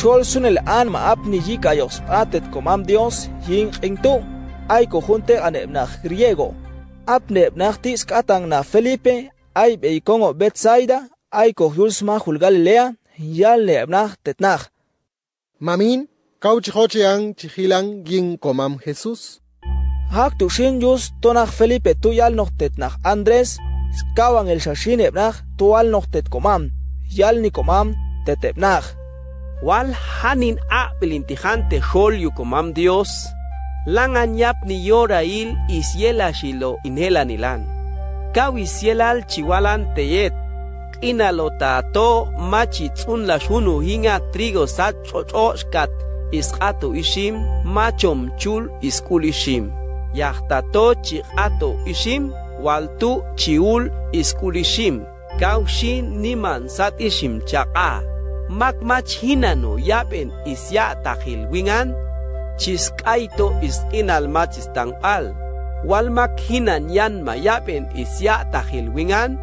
Xolsun el alma apni yika yos patet comam Dios yin intu. Hay conjunte anebnach griego. Apnebnach tiskatan na Felipe. Hay beicongo Betsaida. Hay cojulsma jul Galilea. Yal nebnach tetnach. Mamin, kauchihochian chihilan yin comam Jesús. Hak tu shin yus tonach Felipe tuyal noch tetnach Andrés. Skawan el shashin ebnach tual noch tet comam. Yal ni comam tetebnach. Wal hanin a pelintijante xol yu comam Dios. Lan añap ni yora il isiela shilo inhela nilan. Kaw isiela al chiwalan teyet. Inalotato machitzun la shunu hinga trigo sat chochoskat. Iskato ishim machom chul iskul ishim. Yahtato chihato ishim waltu chiul iskul ishim. Kaw shin niman sat ishim chaka. Makmach hinano yapen isyata hilwingan. Chiskaito is inal machistan al. Walmak hinan yan mayapen isya tahil wingan.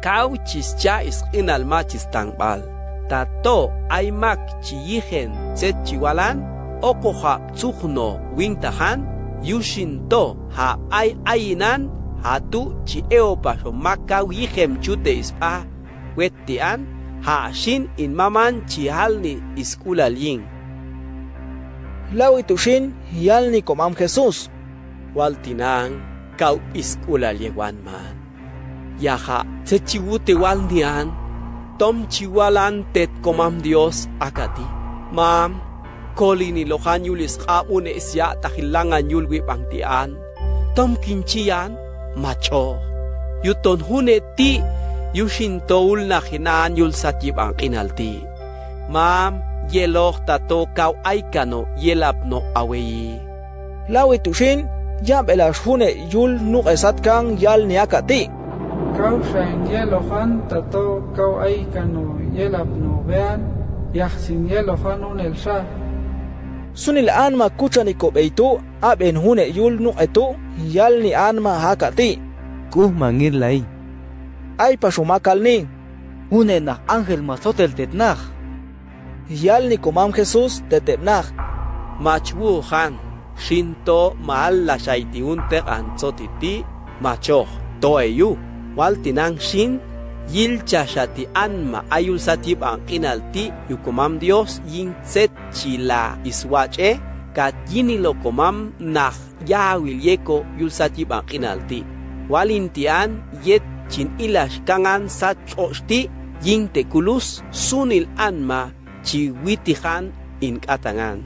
Kau chischa is inal machistan al. Tato ay mak chiyihen setchiwalan. Oko ha tsukno wintahan. Yushinto ha ay ayinan. Hatu chieo paso makaw yihem chute ispa. Wettian ha shin in maman chihalni iskulal yin. Law itushin yal ni comam Jesús. Waltinan kau iskula yewan man. Yaha techiwute waldian. Tom chiwalan tet comam Dios akati. Mam kolini lohan yulis kaun esya tahilangan yulwi pangtian. Tom kinchian macho. Yuton hune ti yushin toul na hinan yul satib ang inalti. Mam Yeloj tato kau aikano yelapno aweyi. Lawi tushin, yam el ashune yul nuk esatkan yal niakati. Kau shan yelojan tato kau aikano yelapno vean, yaxin yelojan un el shah. Sunil anma kuchaniko beitu, ab enhune yul nuk etu, yal ni anma hakati. Kuh mangir lai. Ay pashumakal ni. Une na ángel mazotel tetnaj. Yal ni comam Jesús tetebnaj. Machwu han, shinto maal la shaitiunte anzotiti macho. Toeyu, waltinang shin, yilcha shati anma ayul satib ang inalti yu comam Dios yin set chila iswache, kat yinilo comam naj yawil yeko yul satib ang inalti. Walintian yet chin ilash kangan sat chosti yin tekulus sunil anma chiwitihan inkatangan.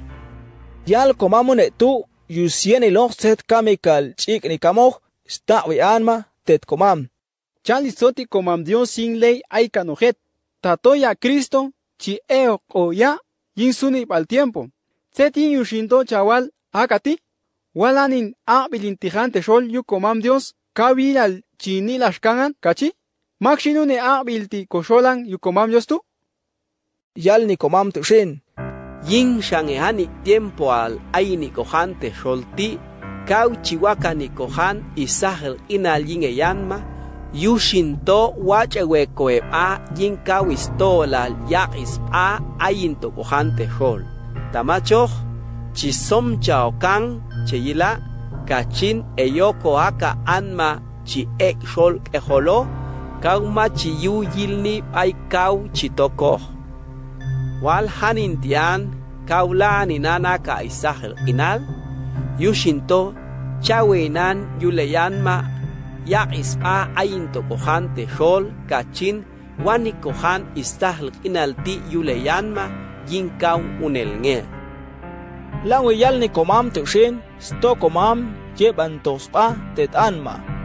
Yal comamone tu yusieni los set kamikal chiknikamoj stawi anma tet comam. Chalisoti comam Dios sin ley aikanojet. Tatoya Cristo chi eo koya yinsuni pal tiempo. Setin yushinto chawal akati. Walanin abilintijante shol yu comam Dios kabilal chinilashkangan kachi. Maxinune abilti kosholan yu comam Dios tu. Yal ni comam tushin. Yin shangehani tiempo al ay ni kohante sholti. Kau chiwaka ni kohan isahel inal yin eyanma. Yushin to wacheweko eba yin kau istolal yak ispa ayin to kohante shol. Tamacho chisom chaokan cheyila kachin eyoko aka anma chi ek shol keholo. Kau machi yu yilni ay kau chitoko. Wal hanintian kaulani nana ka isahel inal yushinto chawenan yuleyanma yak ispa ayinto kohante shol kachin wani kohan istahel inal ti yuleyanma yinkaw unelnge. Lawi yal ni comam tushin sto comam yebantos pa tetanma.